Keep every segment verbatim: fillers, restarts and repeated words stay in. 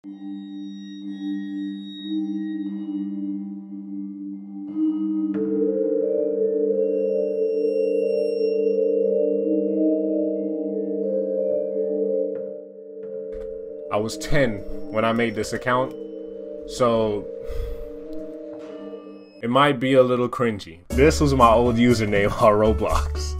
I was ten when I made this account, so it might be a little cringy. This was my old username on Roblox.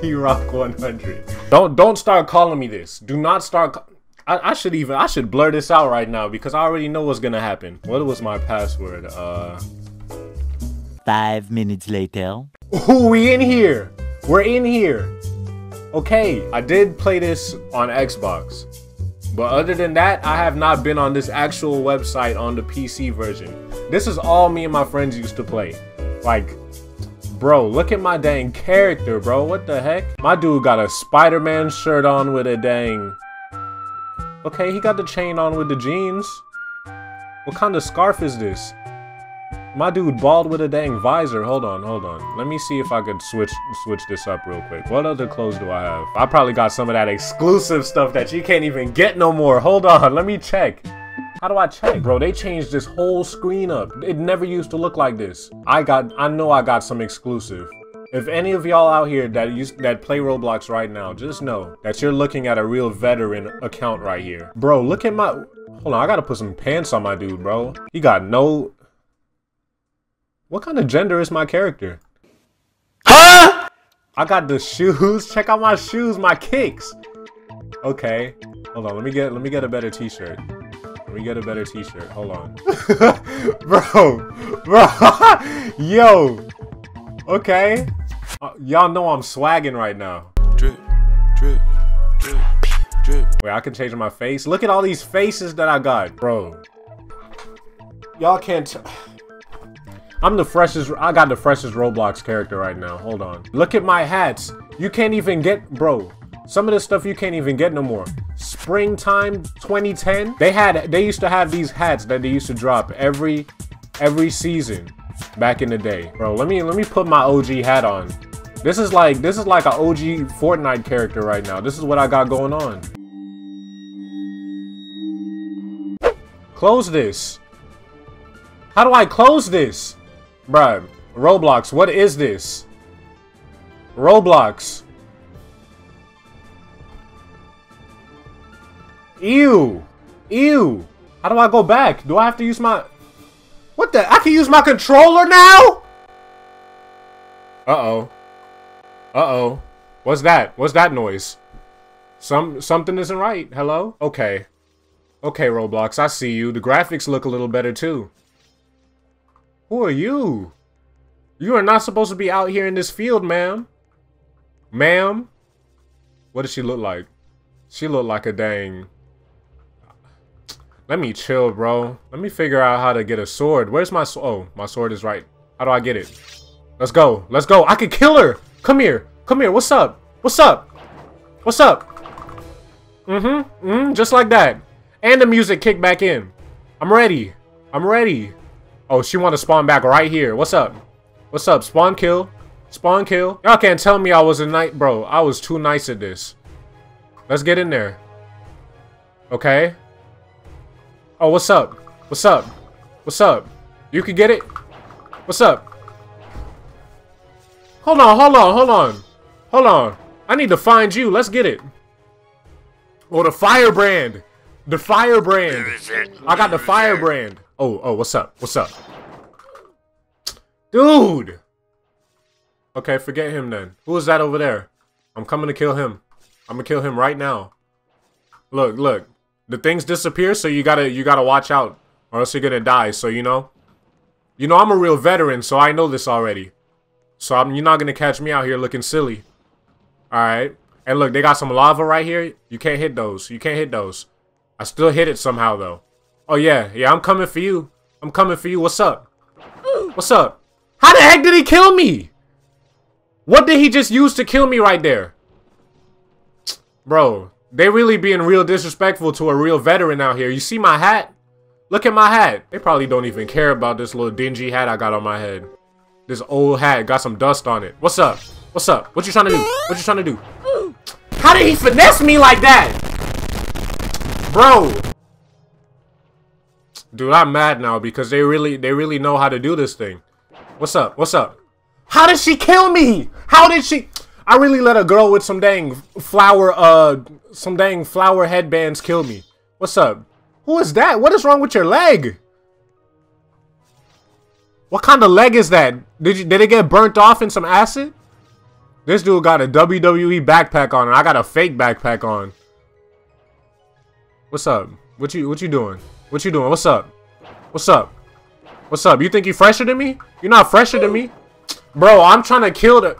T Rock one hundred. Don't don't start calling me this. Do not start. I, I should even I should blur this out right now because I already know what's gonna happen. What was my password? Uh. Five minutes later. Ooh, we in here. We're in here. Okay, I did play this on Xbox, but other than that, I have not been on this actual website on the P C version. This is all me and my friends used to play. Like, bro, look at my dang character, bro. What the heck? My dude got a Spider-Man shirt on with a dang... Okay, he got the chain on with the jeans. What kind of scarf is this? My dude bald with a dang visor. Hold on, hold on. Let me see if I could switch switch this up real quick. What other clothes do I have? I probably got some of that exclusive stuff that you can't even get no more. Hold on, let me check. How do I check? Bro, they changed this whole screen up. It never used to look like this. I got, I know I got some exclusive. If any of y'all out here that use, that play Roblox right now, just know that you're looking at a real veteran account right here. Bro, look at my, hold on, I gotta put some pants on my dude, bro. He got no, what kind of gender is my character? Huh? I got the shoes, check out my shoes, my kicks. Okay, hold on, let me get, let me get a better t-shirt. We get a better t-shirt. Hold on. Bro. Bro. Yo. Okay. Uh, y'all know I'm swagging right now. Drip, drip, drip, drip. Wait, I can change my face. Look at all these faces that I got. Bro. Y'all can't... T I'm the freshest... I got the freshest Roblox character right now. Hold on. Look at my hats. You can't even get... Bro. Some of this stuff you can't even get no more. Springtime twenty ten, they had they used to have these hats that they used to drop every every season back in the day. Bro, let me let me put my O G hat on. This is like this is like an O G Fortnite character right now. This is what I got going on. Close this. How do I close this? Bruh, Roblox, what is this? Roblox. Ew. Ew. How do I go back? Do I have to use my... What the... I can use my controller now? Uh-oh. Uh-oh. What's that? What's that noise? Some... Something isn't right. Hello? Okay. Okay, Roblox. I see you. The graphics look a little better, too. Who are you? You are not supposed to be out here in this field, ma'am. Ma'am? What does she look like? She look like a dang... Let me chill, bro. Let me figure out how to get a sword. Where's my sword? Oh, my sword is right. How do I get it? Let's go. Let's go. I could kill her. Come here. Come here. What's up? What's up? What's up? Mm-hmm. Mm-hmm. Just like that. And the music kicked back in. I'm ready. I'm ready. Oh, she want to spawn back right here. What's up? What's up? Spawn kill. Spawn kill. Y'all can't tell me I was a nice... Bro, I was too nice at this. Let's get in there. Okay. Oh, what's up? What's up? What's up? You can get it? What's up? Hold on, hold on, hold on. Hold on. I need to find you. Let's get it. Oh, the firebrand. The firebrand. I got the firebrand. Oh, oh, what's up? What's up? Dude. Okay, forget him then. Who is that over there? I'm coming to kill him. I'm gonna kill him right now. Look, look. The things disappear, so you gotta you gotta watch out, or else you're gonna die. So you know, you know I'm a real veteran, so I know this already. So I'm, you're not gonna catch me out here looking silly. All right. And look, they got some lava right here. You can't hit those. You can't hit those. I still hit it somehow though. Oh yeah, yeah. I'm coming for you. I'm coming for you. What's up? What's up? How the heck did he kill me? What did he just use to kill me right there, bro? They really being real disrespectful to a real veteran out here. You see my hat? Look at my hat. They probably don't even care about this little dingy hat I got on my head. This old hat got some dust on it. What's up? What's up? What you trying to do? What you trying to do? How did he finesse me like that? Bro, Dude, I'm mad now because they really they really know how to do this thing. What's up? What's up? How did she kill me? How did she? I really let a girl with some dang flower uh some dang flower headbands kill me. What's up? Who is that? What is wrong with your leg? What kind of leg is that? Did you did it get burnt off in some acid? This dude got a W W E backpack on and I got a fake backpack on. What's up? What you what you doing? What you doing? What's up? What's up? What's up? You think you fresher than me? You're not fresher than me? Bro, I'm trying to kill the...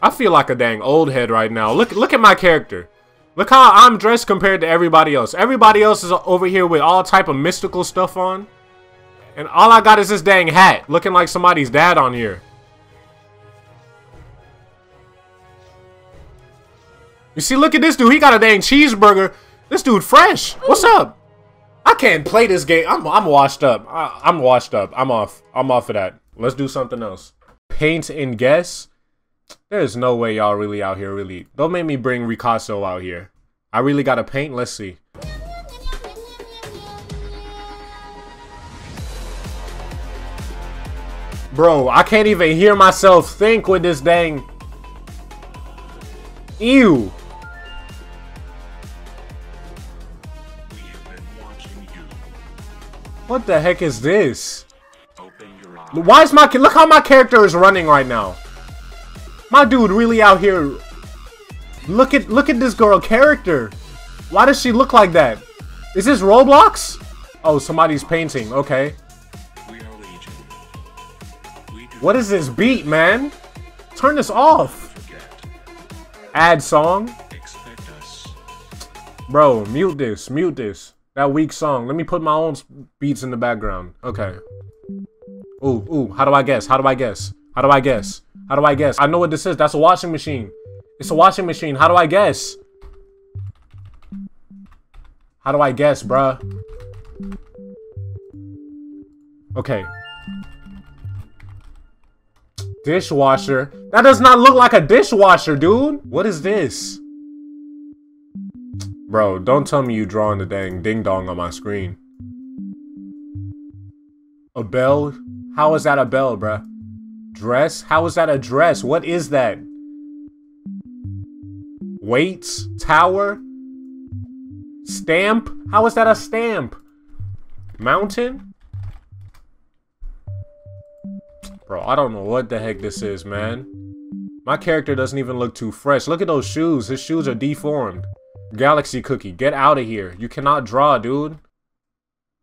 I feel like a dang old head right now. Look look at my character. Look how I'm dressed compared to everybody else. Everybody else is over here with all type of mystical stuff on. And all I got is this dang hat. Looking like somebody's dad on here. You see, look at this dude. He got a dang cheeseburger. This dude fresh. What's up? I can't play this game. I'm, I'm washed up. I, I'm washed up. I'm off. I'm off of that. Let's do something else. Paint and guess. There's no way y'all really out here really. Don't make me bring Ricasso out here. I really gotta paint. Let's see. Bro, I can't even hear myself think with this dang. Ew. What the heck is this? Why is my look how my character is running right now? My dude really out here. Look at look at this girl character. Why does she look like that? Is this Roblox? Oh, somebody's painting. Okay. What is this beat, man? Turn this off. Add song. Bro, mute this. Mute this. That weak song. Let me put my own beats in the background. Okay. Ooh, ooh. How do I guess? How do I guess? How do I guess? How do I guess? I know what this is. That's a washing machine. It's a washing machine. How do I guess? How do I guess, bruh? Okay. Dishwasher. That does not look like a dishwasher, dude. What is this? Bro, don't tell me you drawing the dang ding-dong on my screen. A bell? How is that a bell, bruh? Dress? How is that a dress? What is that? Weights? Tower? Stamp? How is that a stamp? Mountain? Bro, I don't know what the heck this is, man. My character doesn't even look too fresh. Look at those shoes. His shoes are deformed. Galaxy cookie, get out of here. You cannot draw, dude.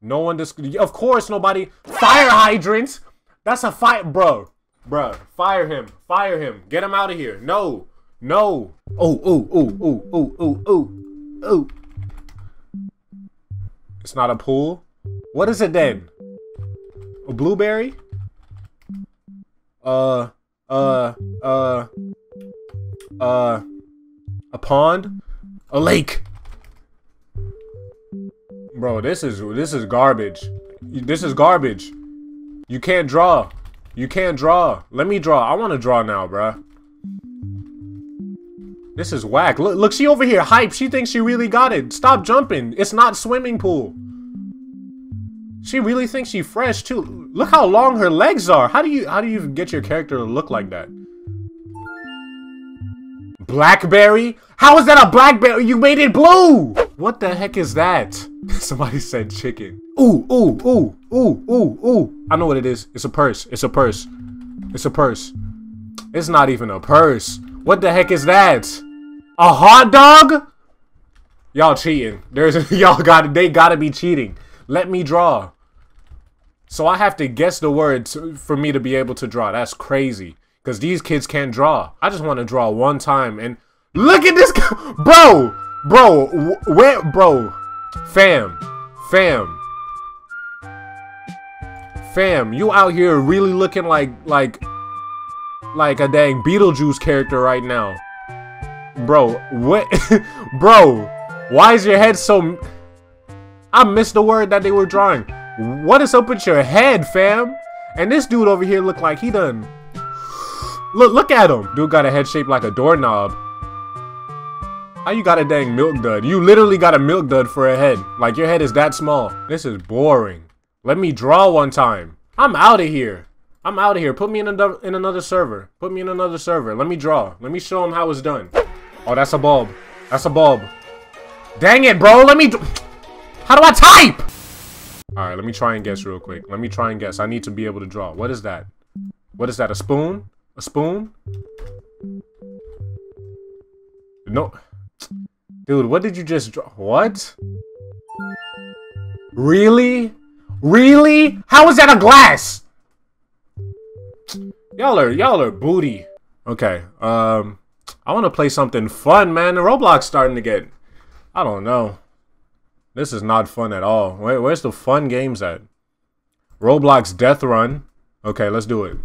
No one just of course nobody fire hydrants. That's a fight, bro. Bro, fire him. Fire him. Get him out of here. No. No. Oh, oh, oh, oh, oh, oh, oh. Oh. It's not a pool. What is it then? A blueberry? Uh, uh, uh, uh, a pond? A lake. Bro, this is this is garbage. This is garbage. You can't draw. You can't draw. Let me draw. I want to draw now, bruh. This is whack. Look, look, she over here hype. She thinks she really got it. Stop jumping. It's not swimming pool. She really thinks she fresh too. Look how long her legs are. How do you how do you get your character to look like that? Blackberry? How is that a blackberry? You made it blue! What the heck is that? Somebody said chicken. Ooh, ooh, ooh, ooh, ooh, ooh. I know what it is. It's a purse. It's a purse. It's a purse. It's not even a purse. What the heck is that? A hot dog? Y'all cheating. There's y'all gotta they gotta be cheating. Let me draw. So I have to guess the words for me to be able to draw. That's crazy. Because these kids can't draw. I just want to draw one time and look at this. Bro, bro, where, bro, fam, fam, fam, you out here really looking like, like, like a dang Beetlejuice character right now. Bro, what, bro, why is your head so, I missed the word that they were drawing. What is up with your head, fam? And this dude over here look like he done. Look, look at him. Dude got a head shaped like a doorknob. How you got a dang milk dud? You literally got a milk dud for a head. Like, your head is that small. This is boring. Let me draw one time. I'm out of here. I'm out of here. Put me in another in another server. Put me in another server. Let me draw. Let me show them how it's done. Oh, that's a bulb. That's a bulb. Dang it, bro. Let me... How do I type? All right, let me try and guess real quick. Let me try and guess. I need to be able to draw. What is that? What is that? A spoon? A spoon? No. Dude, what did you just draw? What? Really? Really? How is that a glass? Y'all are y'all are booty. Okay. Um I wanna play something fun, man. The Roblox starting to get, I don't know. This is not fun at all. Where, where's the fun games at? Roblox Death Run. Okay, let's do it.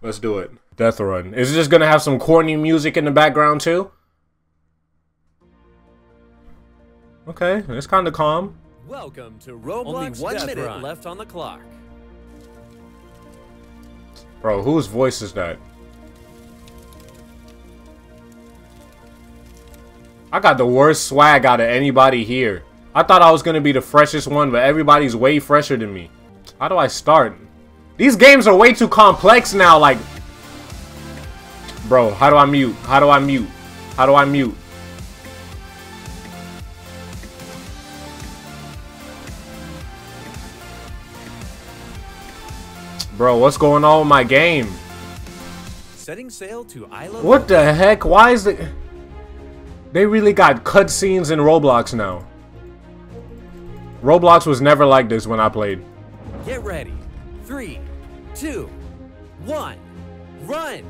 Let's do it. Death Run. Is it just gonna have some corny music in the background too? Okay, it's kinda calm. Welcome to Roblox. Only one Death minute Run. Left on the clock. Bro, whose voice is that? I got the worst swag out of anybody here. I thought I was gonna be the freshest one, but everybody's way fresher than me. How do I start? These games are way too complex now, like... Bro, how do I mute? How do I mute? How do I mute? Bro, what's going on with my game? Setting sail to Isla. What the heck? Why is it? They really got cutscenes in Roblox now. Roblox was never like this when I played. Get ready. Three, two, one, run.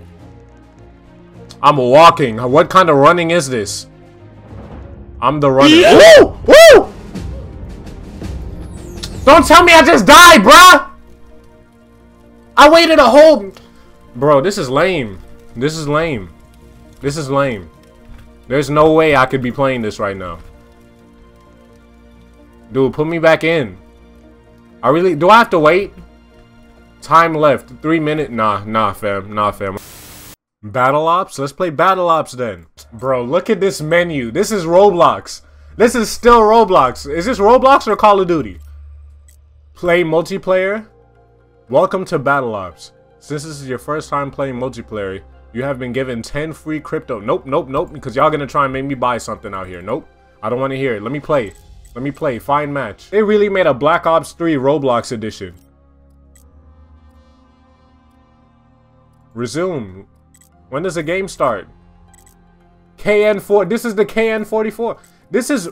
I'm walking. What kind of running is this? I'm the runner. Yeah. Woo! Woo! Don't tell me I just died, bruh! I waited a whole... Bro, this is lame. This is lame. This is lame. There's no way I could be playing this right now. Dude, put me back in. I really... Do I have to wait? Time left. Three minutes. Nah, nah, fam. Nah, fam. Battle Ops? Let's play Battle Ops then. Bro, look at this menu. This is Roblox. This is still Roblox. Is this Roblox or Call of Duty? Play multiplayer? Welcome to Battle Ops. Since this is your first time playing multiplayer, you have been given ten free crypto. Nope, nope, nope, because y'all gonna try and make me buy something out here. Nope, I don't want to hear it. Let me play. Let me play. Find match. They really made a Black Ops three Roblox edition. Resume. When does the game start? K N four. This is the K N forty-four. This is...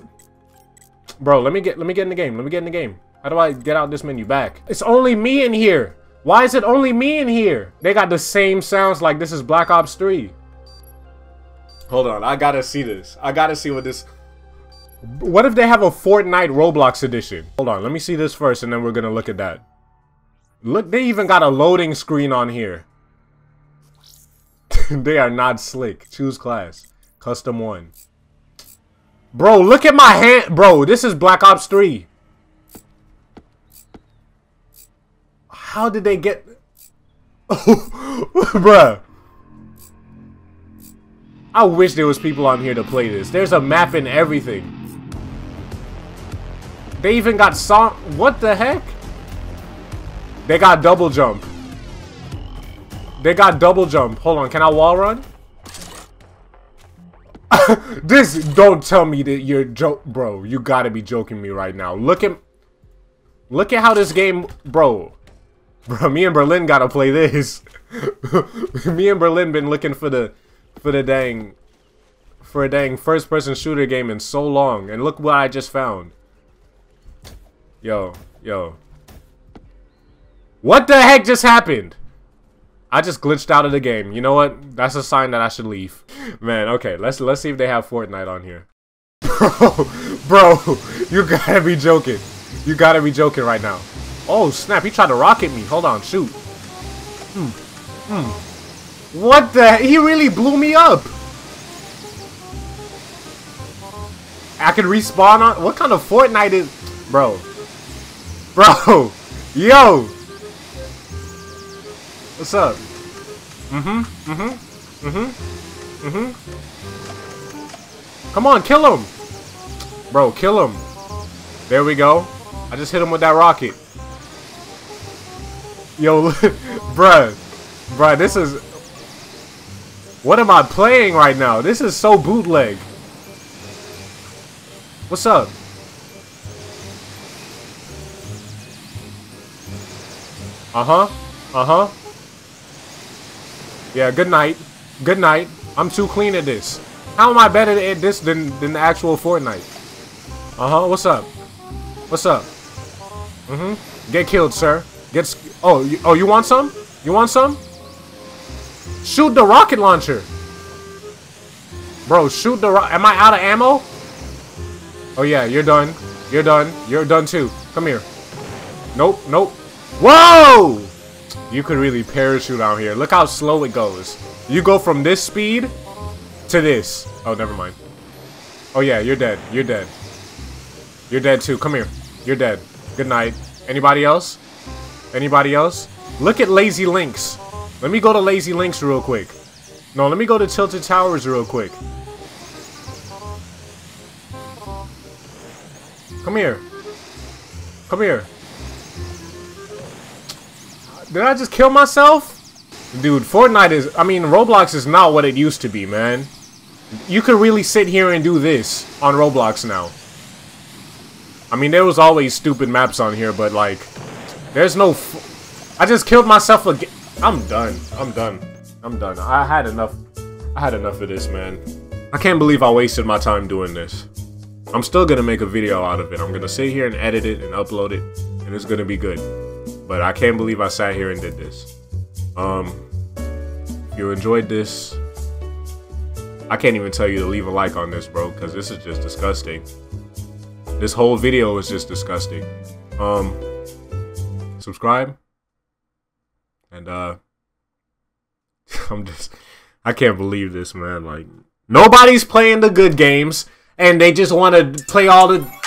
Bro, let me get, let me get in the game. Let me get in the game. How do I get out this menu back? It's only me in here. Why is it only me in here? They got the same sounds like this is Black Ops three. Hold on. I gotta see this. I gotta see what this... What if they have a Fortnite Roblox edition? Hold on. Let me see this first and then we're gonna look at that. Look, they even got a loading screen on here. They are not slick. Choose class. Custom one. Bro, look at my hand. Bro, this is Black Ops three. How did they get... Bruh. I wish there was people on here to play this. There's a map and everything. They even got song... What the heck? They got double jump. They got double jump. Hold on, can I wall run? This... Don't tell me that you're joke... Bro, you gotta be joking me right now. Look at... Look at how this game... Bro... Bro, me and Berlin gotta play this. Me and Berlin been looking for the, for the dang, for a dang first-person shooter game in so long. And look what I just found. Yo, yo. What the heck just happened? I just glitched out of the game. You know what? That's a sign that I should leave. Man, okay. Let's let's see if they have Fortnite on here. Bro, bro, you gotta be joking. You gotta be joking right now. Oh snap, he tried to rocket me. Hold on, shoot. Mm. Mm. What the? He really blew me up. I can respawn on... What kind of Fortnite is... Bro. Bro. Yo. What's up? Mm-hmm. Mm-hmm. Mm-hmm. Mm-hmm. Come on, kill him. Bro, kill him. There we go. I just hit him with that rocket. Yo, look. Bruh. Bruh, this is... What am I playing right now? This is so bootleg. What's up? Uh-huh. Uh-huh. Yeah, good night. Good night. I'm too clean at this. How am I better at this than, than the actual Fortnite? Uh-huh. What's up? What's up? Mm-hmm. Get killed, sir. Get... Oh, you, oh, you want some? You want some? Shoot the rocket launcher. Bro, shoot the rocket... Am I out of ammo? Oh, yeah. You're done. You're done. You're done, too. Come here. Nope. Nope. Whoa! You could really parachute out here. Look how slow it goes. You go from this speed to this. Oh, never mind. Oh, yeah, you're dead. You're dead. You're dead, too. Come here. You're dead. Good night. Anybody else? Anybody else? Look at Lazy Links. Let me go to Lazy Links real quick. No, let me go to Tilted Towers real quick. Come here. Come here. Did I just kill myself? Dude, Fortnite is... I mean, Roblox is not what it used to be, man. You could really sit here and do this on Roblox now. I mean, there was always stupid maps on here, but, like... There's no... F I just killed myself again. I'm done. I'm done. I'm done. I had enough. I had enough of this, man. I can't believe I wasted my time doing this. I'm still gonna make a video out of it. I'm gonna sit here and edit it and upload it. And it's gonna be good. But I can't believe I sat here and did this. Um, if you enjoyed this, I can't even tell you to leave a like on this, bro, because this is just disgusting. This whole video is just disgusting. Um, subscribe. And, uh, I'm just, I can't believe this, man. Like, nobody's playing the good games, and they just want to play all the...